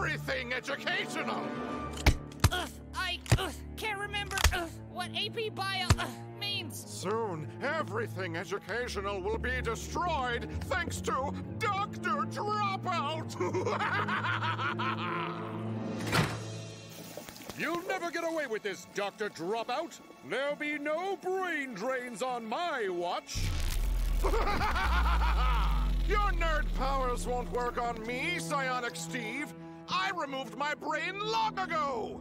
everything educational. I can't remember what AP Bio means. Soon, everything educational will be destroyed thanks to Dr. Dropout. You'll never get away with this, Dr. Dropout. There'll be no brain drains on my watch. Your nerd powers won't work on me, Psionic Steve. I removed my brain long ago.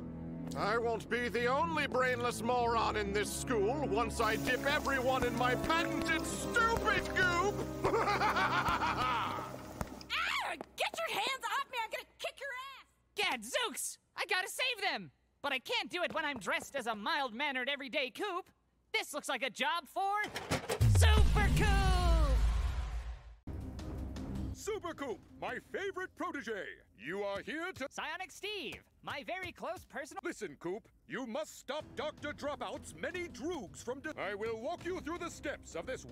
I won't be the only brainless moron in this school once I dip everyone in my patented stupid goop. Ah, get your hands off me! I'm gonna kick your ass! Gadzooks! I gotta save them! But I can't do it when I'm dressed as a mild-mannered everyday coop. This looks like a job for Super Coop! Super Coop, my favorite protege. You are here to Psionic Steve, my very close personal. Listen, Coop, you must stop Dr. Dropout's many droogs from I will walk you through the steps of this.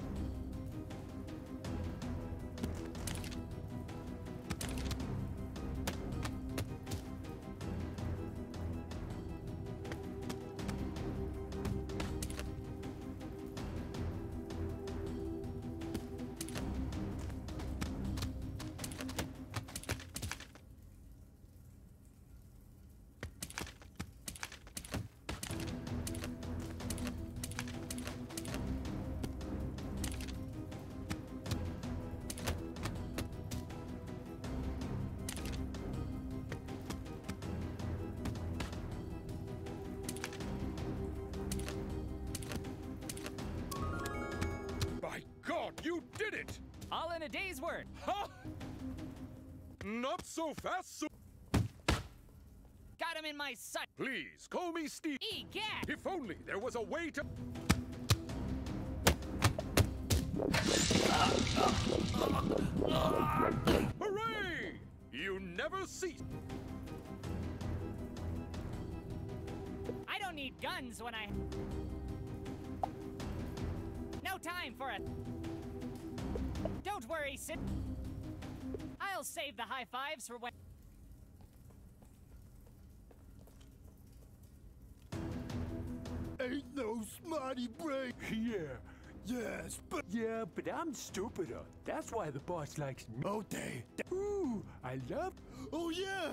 You did it! All in a day's work. Ha! Not so fast, so... Got him in my sight. Please, call me Steve. Egad! If only there was a way to... Hooray! You never cease. I don't need guns when I... No time for it. Don't worry, Sid. I'll save the high fives for when... Ain't no smarty brain. Yeah, but I'm stupider. That's why the boss likes me. Ooh, I love... Oh, yeah!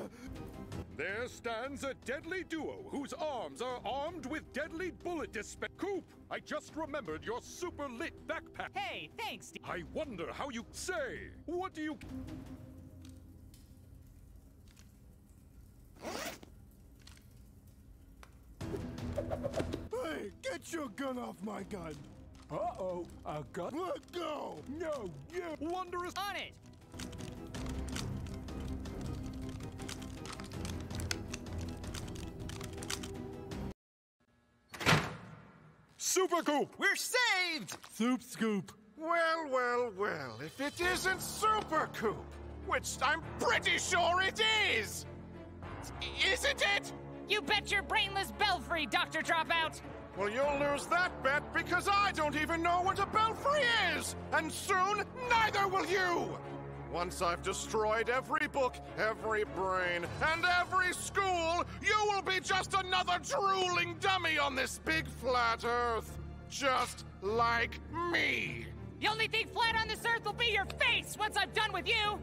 There stands a deadly duo whose arms are armed with deadly bullet dispense. Coop, I just remembered your super lit backpack. Hey, thanks, Steve. I wonder how you say. What do you... Hey, get your gun off my gun. Uh-oh, I got... Let go! No, you... Wondrous... On it! Super Coop! We're saved! Soup Scoop. Well, well, well, if it isn't Super Coop, which I'm pretty sure it is! Isn't it? You bet your brainless belfry, Dr. Dropout! Well, you'll lose that bet because I don't even know what a belfry is! And soon, neither will you! Once I've destroyed every book, every brain, and every school, you will be just another drooling dummy on this big flat earth. Just like me. The only thing flat on this earth will be your face once I'm done with you!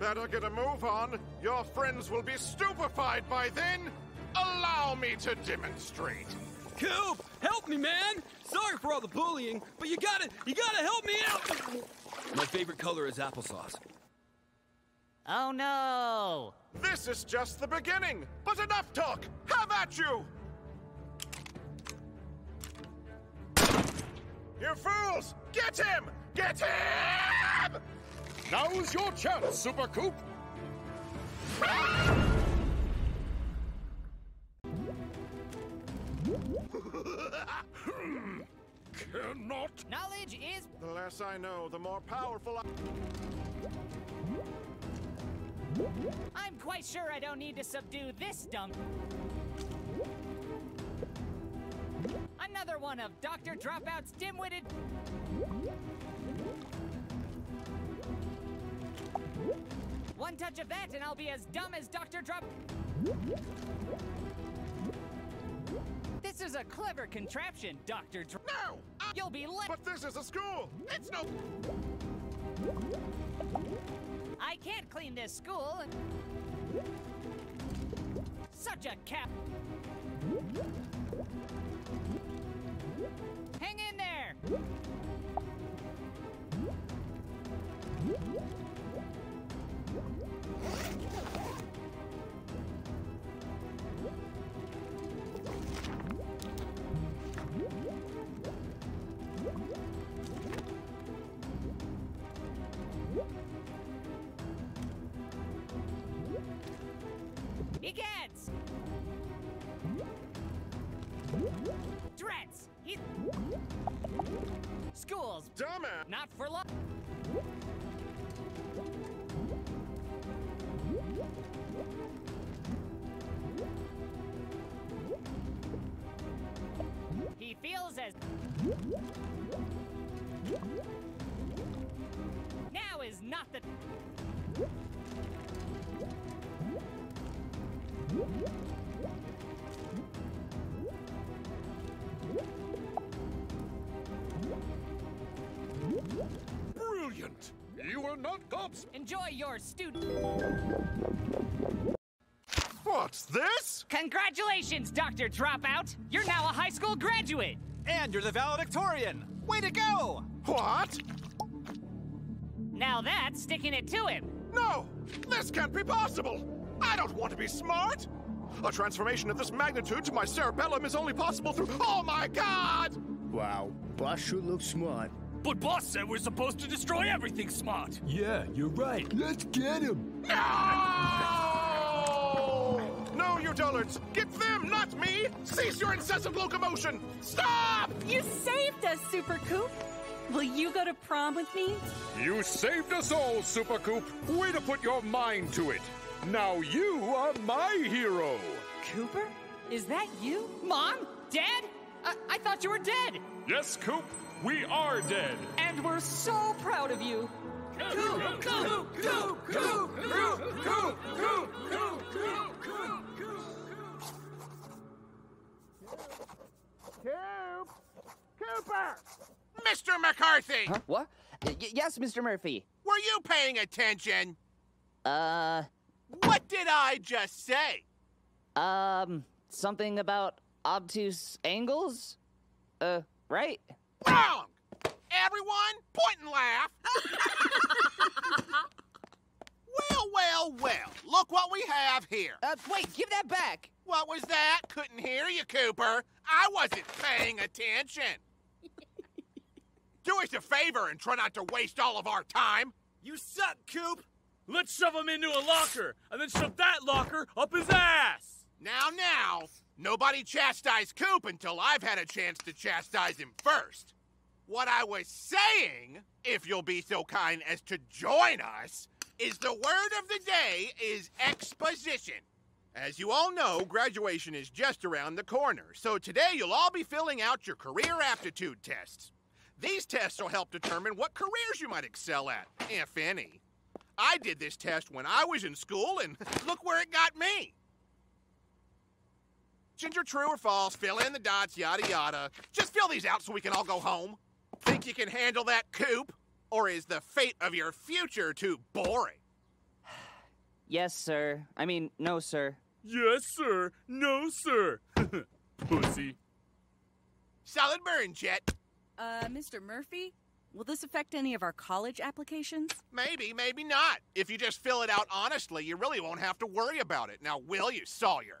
Better get a move on. Your friends will be stupefied by then. Allow me to demonstrate. Coop, help me, man! Sorry for all the bullying, but you gotta help me out! My favorite color is applesauce. Oh, no! This is just the beginning, but enough talk! Have at you! You fools! Get him! Get him! Now's your chance, Super Coop! Cannot. Knowledge is. The less I know, the more powerful I'm quite sure I don't need to subdue this dumb. Another one of Dr. Dropout's dim-witted. One touch of that and I'll be as dumb as Dr. Drop. This is a clever contraption, Dr. Drop. No! You'll be late. But this is a school! It's no... I can't clean this school. Such a cap. Hang in there! Egads! Dreads! School's dumbass! Not for long! He feels as... Now is not the... Brilliant! You are not cops! Enjoy your student. What's this? Congratulations, Dr. Dropout! You're now a high school graduate! And you're the valedictorian! Way to go! What? Now that's sticking it to him! No! This can't be possible! I don't want to be smart! A transformation of this magnitude to my cerebellum is only possible through... Oh my god! Wow, boss sure looks smart. But boss said we're supposed to destroy everything smart! Yeah, you're right. Let's get him! No! No, you dullards! Get them, not me! Cease your incessant locomotion! Stop! You saved us, Super Coop! Will you go to prom with me? You saved us all, Super Coop! Way to put your mind to it! Now you are my hero! Cooper? Is that you? Mom? Dad? I thought you were dead! Yes, Coop, we are dead! And we're so proud of you! Coop! Coop! Coop! Coop! Coop! Coop! Coop! Coop! Coop! Cooper! Mr. McCarthy! Huh? What? Yes, Mr. Murphy. Were you paying attention? What did I just say? Something about obtuse angles? Right? Wrong! Everyone, point and laugh! Well, well, well, look what we have here. Wait, give that back! What was that? Couldn't hear you, Cooper. I wasn't paying attention. Do us a favor and try not to waste all of our time. You suck, Coop! Let's shove him into a locker, and then shove that locker up his ass! Now, nobody chastise Coop until I've had a chance to chastise him first. What I was saying, if you'll be so kind as to join us, is the word of the day is exposition. As you all know, graduation is just around the corner, so today you'll all be filling out your career aptitude tests. These tests will help determine what careers you might excel at, if any. I did this test when I was in school, and look where it got me. Ginger, true or false, fill in the dots, yada yada. Just fill these out so we can all go home. Think you can handle that, Coop? Or is the fate of your future too boring? Yes, sir. I mean, no, sir. Yes, sir. No, sir. Pussy. Solid burn, Chet. Mr. Murphy? Will this affect any of our college applications? Maybe, maybe not. If you just fill it out honestly, you really won't have to worry about it. Now, will you, Sawyer?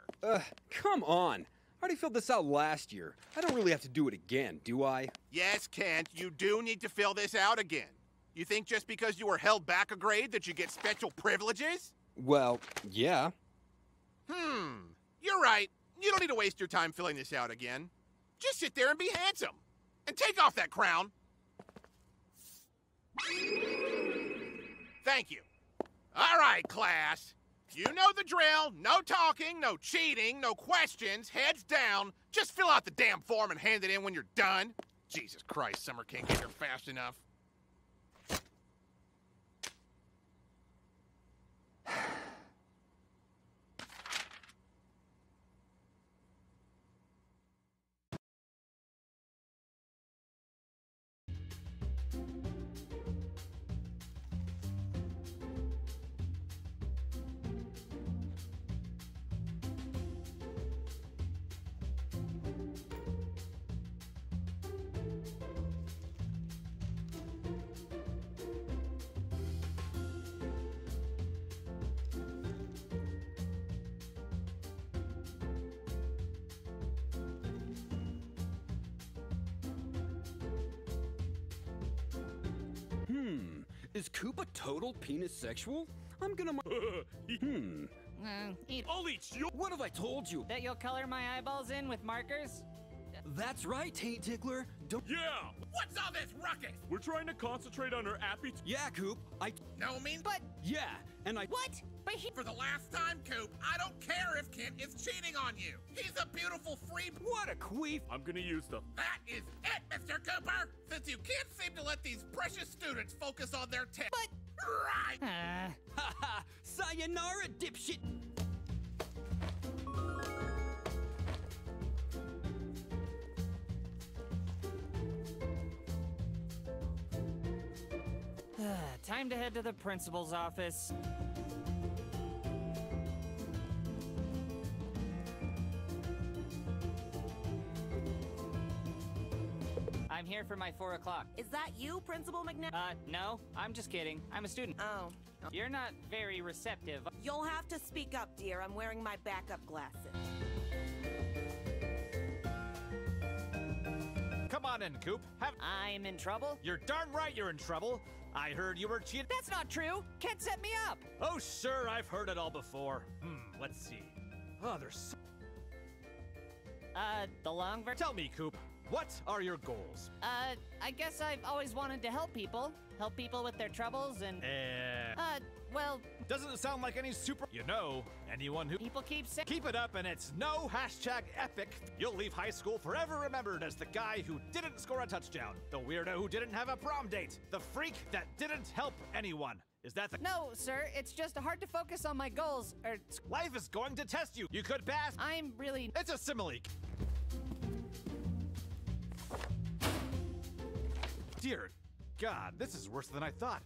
Come on. I already filled this out last year. I don't really have to do it again, do I? Yes, Kent, you do need to fill this out again. You think just because you were held back a grade that you get special privileges? Well, yeah. You're right. You don't need to waste your time filling this out again. Just sit there and be handsome. And take off that crown. Thank you. All right, class. You know the drill. No talking, no cheating, no questions, heads down. Just fill out the damn form and hand it in when you're done. Jesus Christ, Summer can't get here fast enough. Is Koopa total penis sexual? I'm gonna. I'll eat you. What have I told you? That you'll color my eyeballs in with markers? That's right, Taint Tickler. Don't. Yeah! What's all this ruckus? We're trying to concentrate on her appetite. Yeah, Koop. No means. But. Yeah, and I. What? But he. For the last time, Koop, I don't care if Kent is cheating on you. He's a beautiful free. What a queef. I'm gonna use them. That is it, Mr. Cooper! Since you can't seem to let these precious students focus on their test. But... Right! Haha! Sayonara, dipshit! Time to head to the principal's office. I'm here for my 4 o'clock. Is that you, Principal McNabb? No. I'm just kidding. I'm a student. Oh. You're not very receptive. You'll have to speak up, dear. I'm wearing my backup glasses. Come on in, Koop. I'm in trouble? You're darn right you're in trouble. I heard you were cheating. That's not true. Kent set me up. Oh, sure. I've heard it all before. Let's see. Oh, there's so... the long version. Tell me, Koop. What are your goals? I guess I've always wanted to help people. Help people with their troubles and... well... Doesn't it sound like any super... You know, anyone who... People keep saying... Keep it up and it's no #epic. You'll leave high school forever remembered as the guy who didn't score a touchdown. The weirdo who didn't have a prom date. The freak that didn't help anyone. Is that the... No, sir. It's just hard to focus on my goals or... Life is going to test you. You could pass... I'm really... It's a simile. Dear God, this is worse than I thought.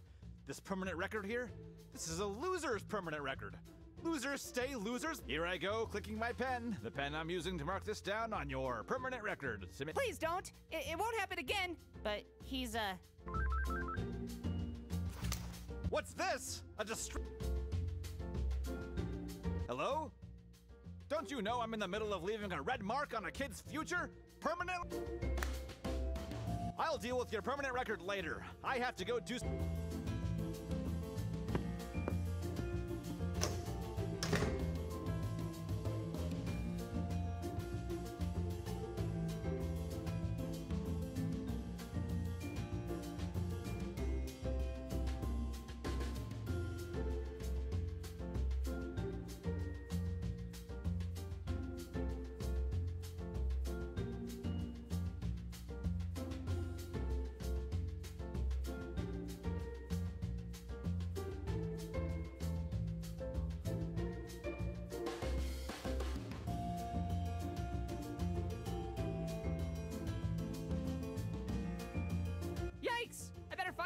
This permanent record here? This is a loser's permanent record. Losers stay losers. Here I go, clicking my pen. The pen I'm using to mark this down on your permanent record. Submit. Please don't. It won't happen again. But he's a... What's this? A Hello? Don't you know I'm in the middle of leaving a red mark on a kid's future? Permanent... I'll deal with your permanent record later. I have to go do...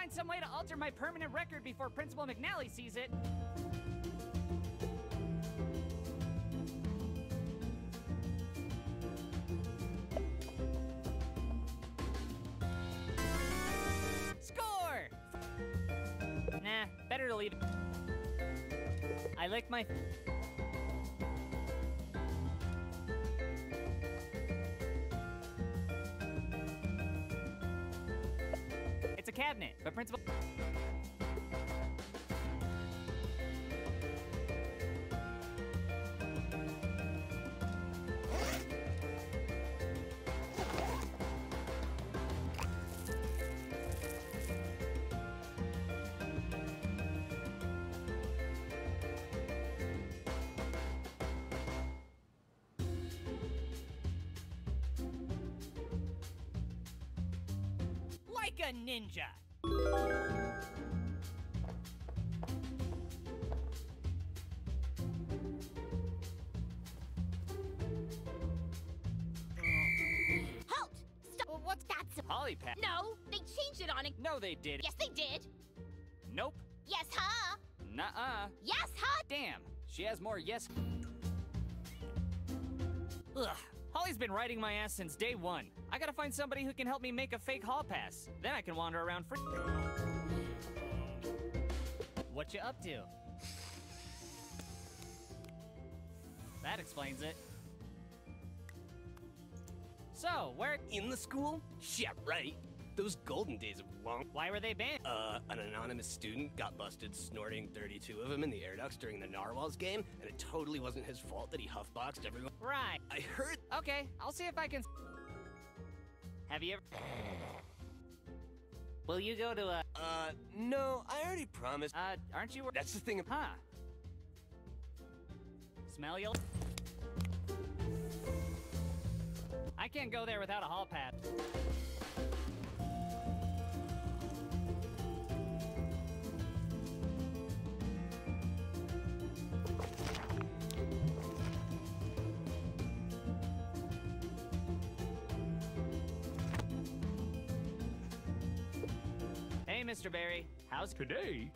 Some way to alter my permanent record before Principal McNally sees it. Score! Nah, better to leave it. I licked my... Cabinet, but Principal... Like a ninja. Polly Pack. No, they changed it on it. No, they did. Yes, they did. Nope. Yes, huh? Nuh-uh. Yes, huh? Damn, she has more yes. Ugh. Holly's been riding my ass since day one. I gotta find somebody who can help me make a fake hall pass. Then I can wander around free. What you up to? That explains it. So, where— In the school? Shit, right. Those golden days of long— Why were they banned? An anonymous student got busted snorting 32 of them in the air ducts during the Narwhals game, and it totally wasn't his fault that he huffboxed everyone. Right. I heard— Okay, I'll see if I can— Have you ever— Will you go to a— No, I already promised— aren't you— That's the thing of— Huh. Smell you— I can't go there without a hall pass. Hey, Mr. Barry, how's today?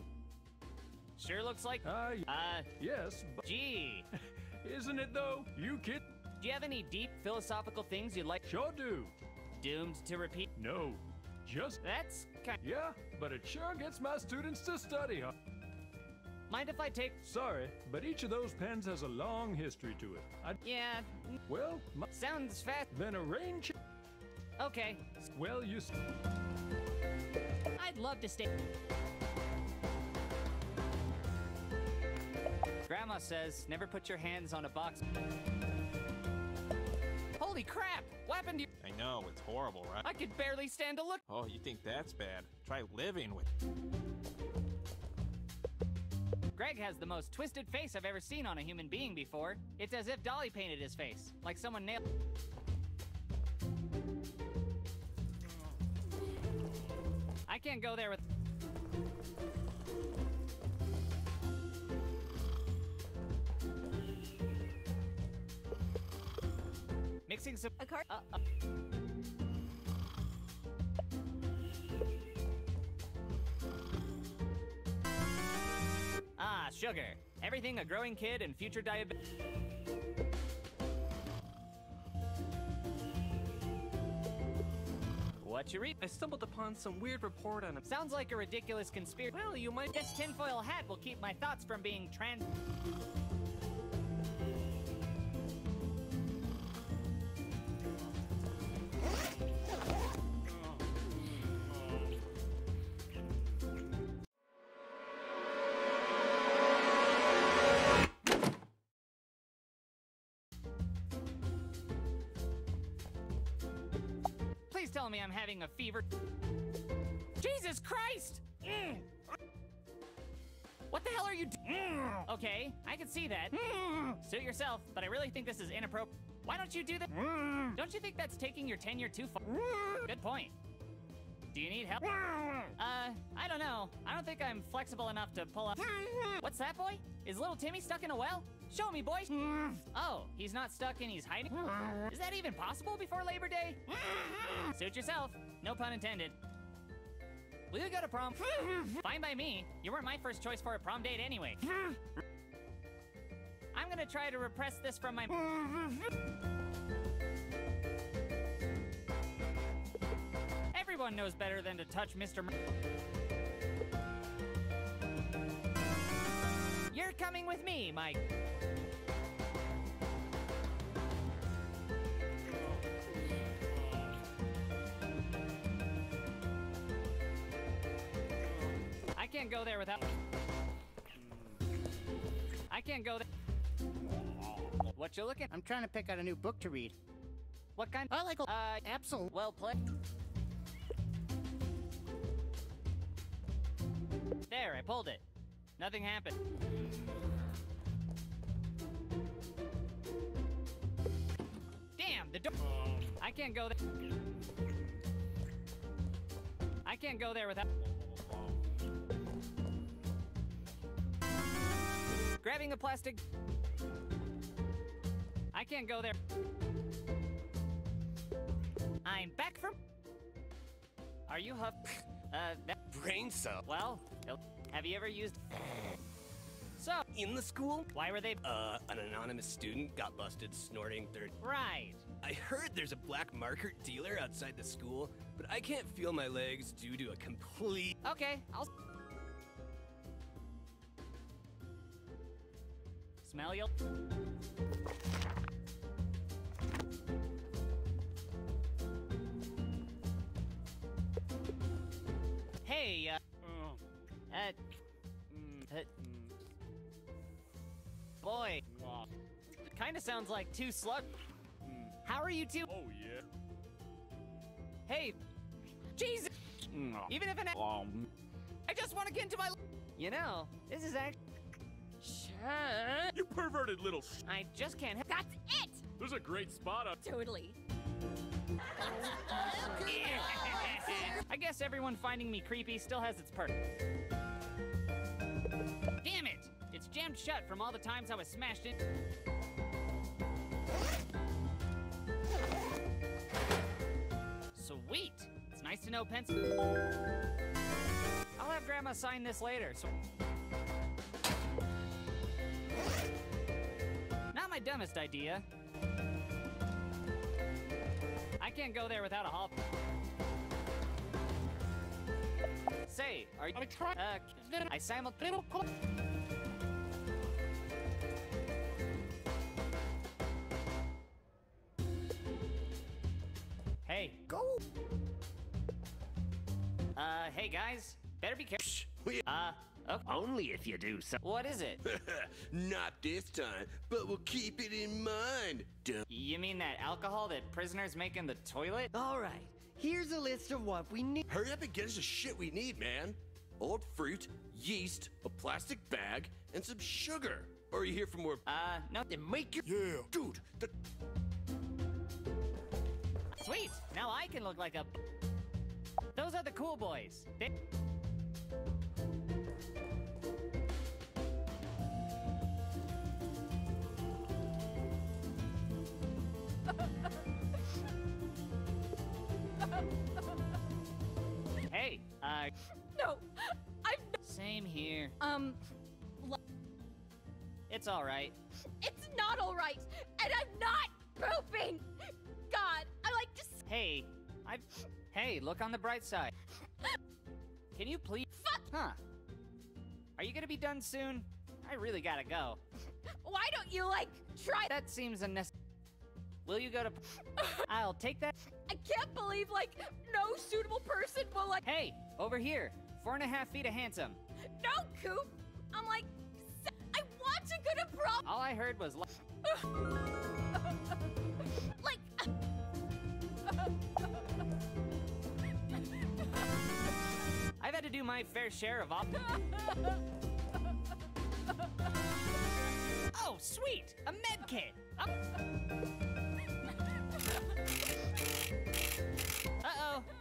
Sure looks like yes, but gee. Isn't it though? You kid. Do you have any deep philosophical things you'd like? Sure do. Doomed to repeat? No, just that's kind. Yeah, but it sure gets my students to study, huh? Mind if I take? Sorry, but each of those pens has a long history to it. Yeah. Well, my sounds fat. Then arrange. Okay. Well, you. I'd love to stay. Grandma says, never put your hands on a box. Holy crap! What happened to you? I know, it's horrible, right? I could barely stand to look. Oh, you think that's bad? Try living with... Greg has the most twisted face I've ever seen on a human being before. It's as if Dolly painted his face, like someone nailed... I can't go there with... Mixing some a card. Ah, sugar. Everything a growing kid and future diabetes. What you read? I stumbled upon some weird report on him. Sounds like a ridiculous conspiracy. Well, you might. This tinfoil hat will keep my thoughts from being trans. Please tell me I'm having a fever. Jesus Christ! Mm. What the hell are you doing? Mm. Okay, I can see that. Mm. Suit yourself, but I really think this is inappropriate. Why don't you do that? Mm. Don't you think that's taking your tenure too far? Mm. Good point. Do you need help? Mm. I don't know. I don't think I'm flexible enough to pull up. Mm. What's that, boy? Is little Timmy stuck in a well? Show me, boy. Mm. Oh, he's not stuck and he's hiding? Mm. Is that even possible before Labor Day? Mm. Suit yourself. No pun intended. Will you go to prom? Mm. Fine by me. You weren't my first choice for a prom date anyway. Mm. I'm gonna try to repress this from my... Mm. Everyone knows better than to touch Mr. You're coming with me, Mike. I can't go there without... I can't go there... What you looking? I'm trying to pick out a new book to read. What kind? I like... Absol... Well played. There, I pulled it. Nothing happened. Damn, the door. I can't go there. I can't go there without... Grabbing a plastic... I can't go there. I'm back from... Are you hooked? That brain cell. Well, have you ever used... So, in the school? Why were they... an anonymous student got busted snorting third... Right. I heard there's a black market dealer outside the school, but I can't feel my legs due to a complete... Okay, I'll... Smell your... Hey, boy, it kinda sounds like two slug. How are you two? Oh, yeah. Hey, Jesus. Even if an I just want to get into my. You know, this is act. You perverted little. I just can't. That's it. There's a great spot up. Totally. I guess everyone finding me creepy still has its purpose. Damn it! It's jammed shut from all the times I was smashed in. Sweet! It's nice to know pencil. I'll have Grandma sign this later, so... Not my dumbest idea. I can't go there without a hall. Say, are you trying? I simultaneously. Hey, go. Hey guys, better be careful. Okay. Only if you do so. What is it? Not this time, but we'll keep it in mind. Duh. You mean that alcohol that prisoners make in the toilet? All right, here's a list of what we need. Hurry up and get us the shit we need, man. Old fruit, yeast, a plastic bag, and some sugar. Or are you here for more? No. Then make your. Yeah. Dude, the. Sweet, now I can look like a. Those are the cool boys. They. Hey, no, I'm same here. It's all right. It's not all right, and I'm not pooping. God, I like to. Hey, Hey, look on the bright side. Can you please? Fuck. Huh? Are you gonna be done soon? I really gotta go. Why don't you like try? That seems unnecessary. Will you go to... I'll take that... I can't believe, like, no suitable person will, like... Hey, over here. 4.5 feet of handsome. No, Coop. I'm like... I want to go to prom... All I heard was... like... I've had to do my fair share of... Oh, sweet! A med kit! Uh-oh,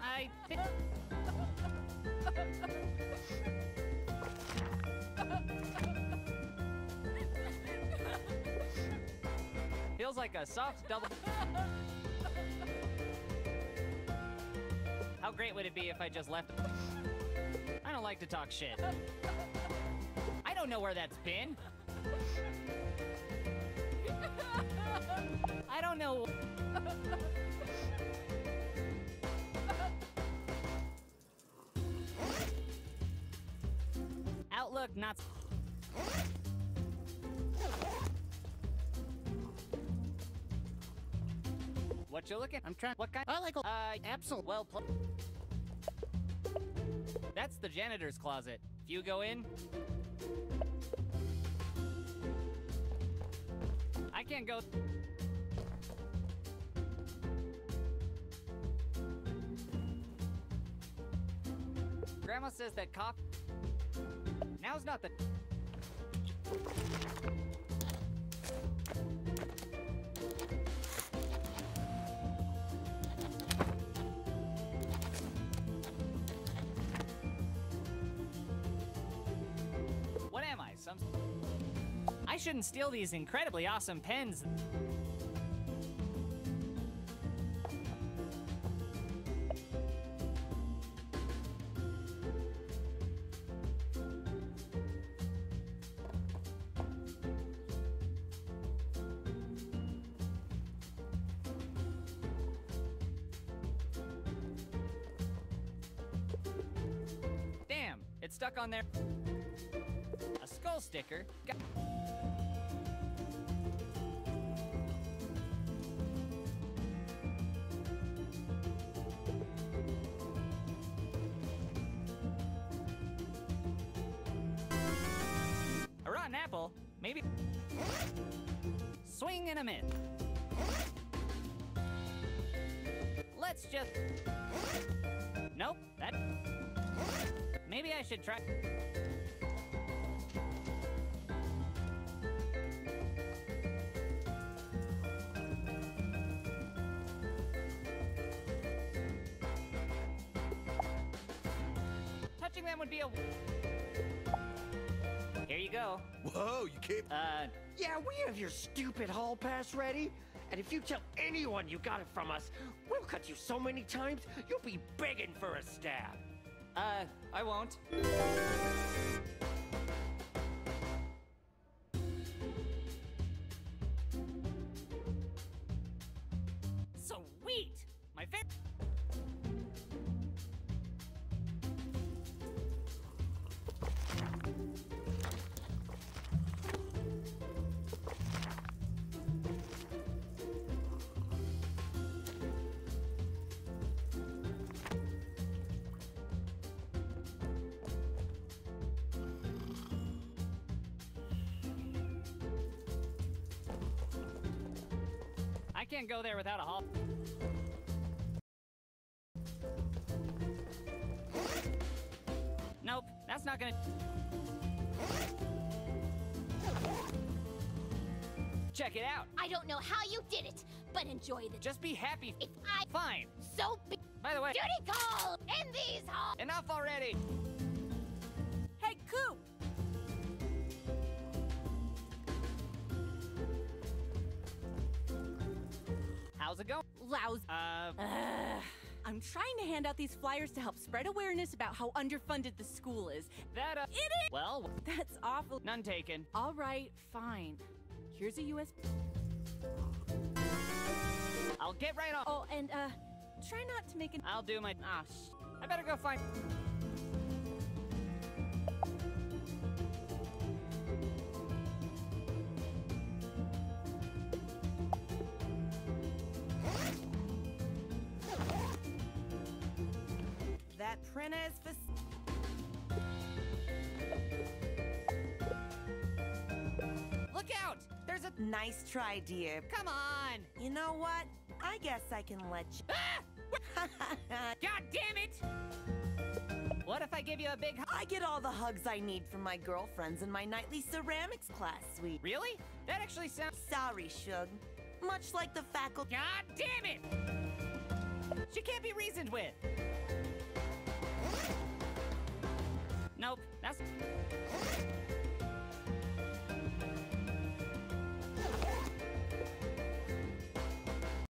I... Feels like a soft double... How great would it be if I just left... I don't like to talk shit. I don't know where that's been. I don't know. Outlook not. What you looking? I'm trying. What kind? I like a. Absol. Well played. That's the janitor's closet. If you go in. I can't go. Grandma says that cop. Now's not the. What am I? Some. I shouldn't steal these incredibly awesome pens. It's stuck on there. A skull sticker. A rotten apple, maybe. Swing and a miss. Let's just. Nope, that. Maybe I should try. Touching them would be a. Here you go. Whoa, you can't. Yeah, we have your stupid hall pass ready. And if you tell anyone you got it from us, we'll cut you so many times, you'll be begging for a stab. I won't. Sweet! My favorite. I can't go there without a hall. Nope, that's not gonna. Check it out. I don't know how you did it, but enjoy the. Just be happy. If I. Fine. So be. By the way. Duty call in these halls. Enough already. Hey, Coop. How's it going? Lousy. I'm trying to hand out these flyers to help spread awareness about how underfunded the school is. That it is. Well, that's awful. None taken. All right, fine. Here's a USB. I'll get right on. Oh, and try not to make an. I'll do my. Ah, I better go find. That printer is for. Look out! There's a. Nice try, dear. Come on! You know what? I guess I can let you. Ah! God damn it! What if I give you a big hug? I get all the hugs I need from my girlfriends in my nightly ceramics class, sweet. Really? That actually sounds. Sorry, Shug. Much like the faculty. God damn it! She can't be reasoned with. Nope, that's.